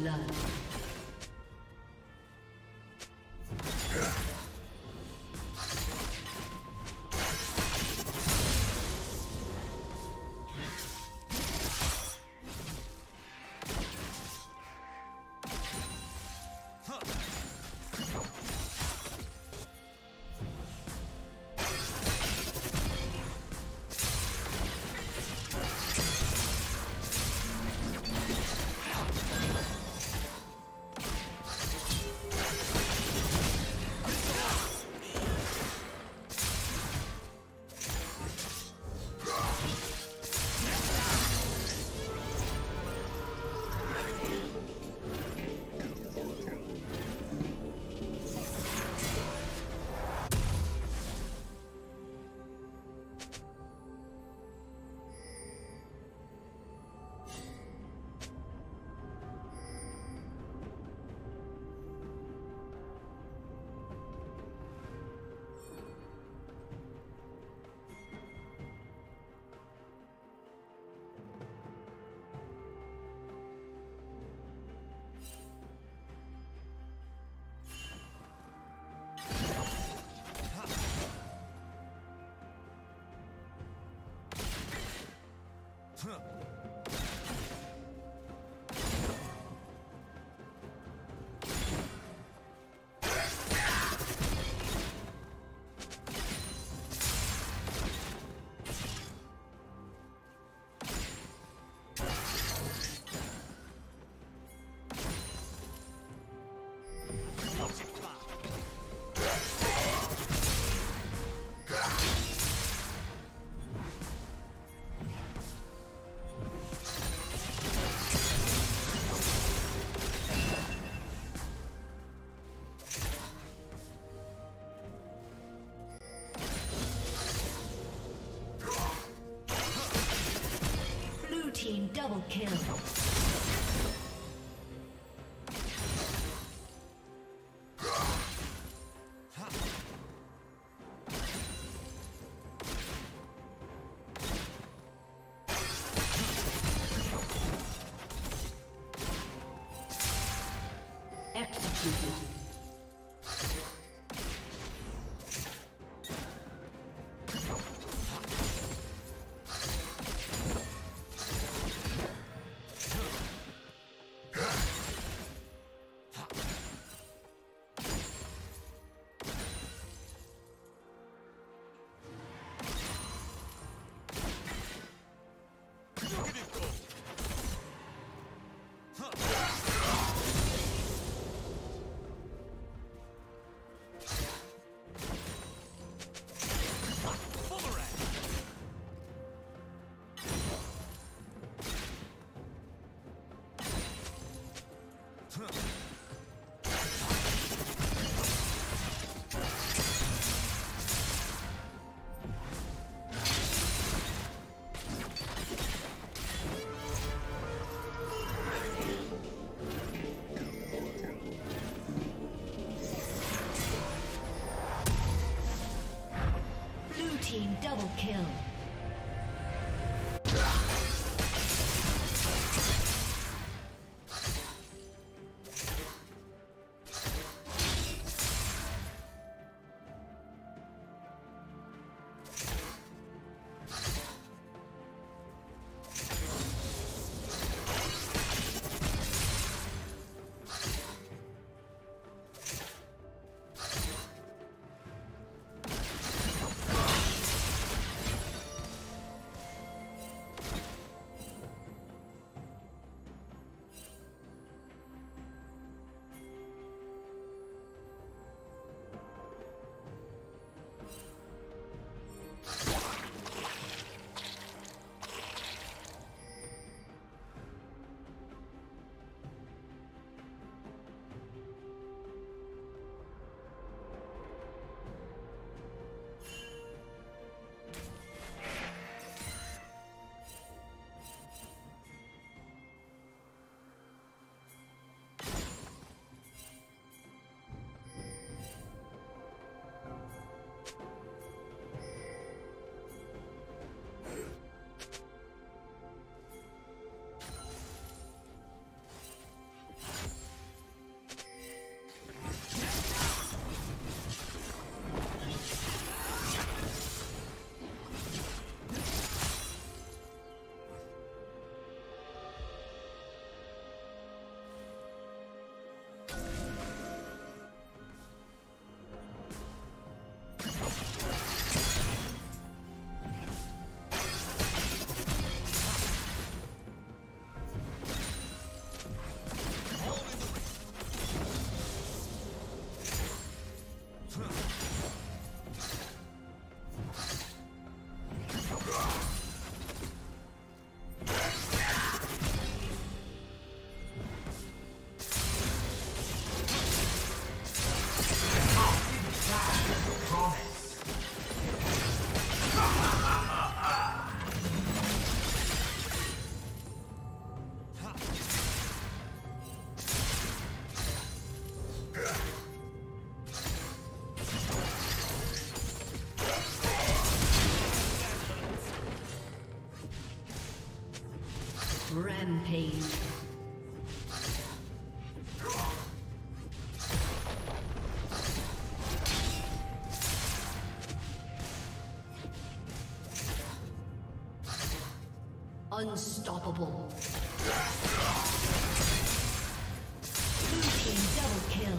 blood. Double kill. Executed. Double kill. Rampage. Unstoppable. Blue team double kill.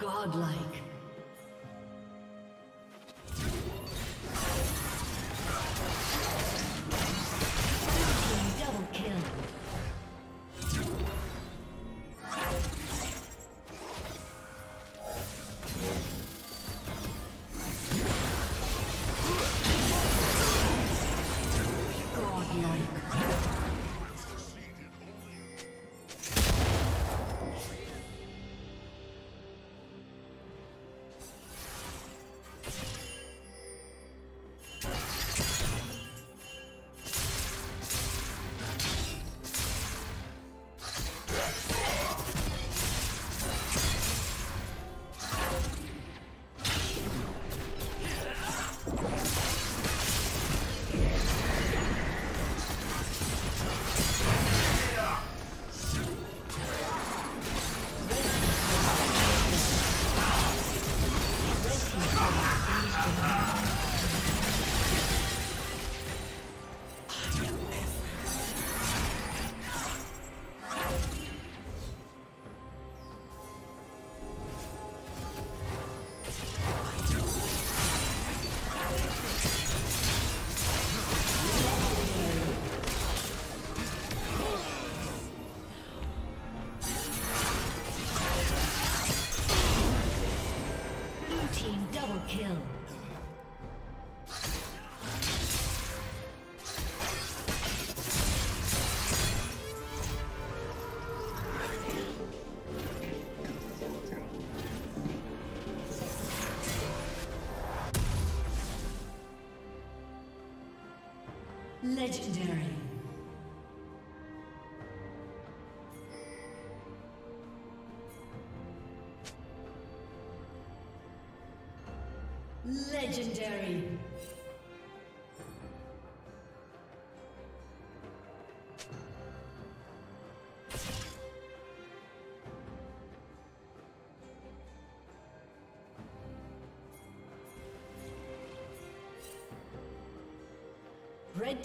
Godlike. Legendary. Legendary. Red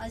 A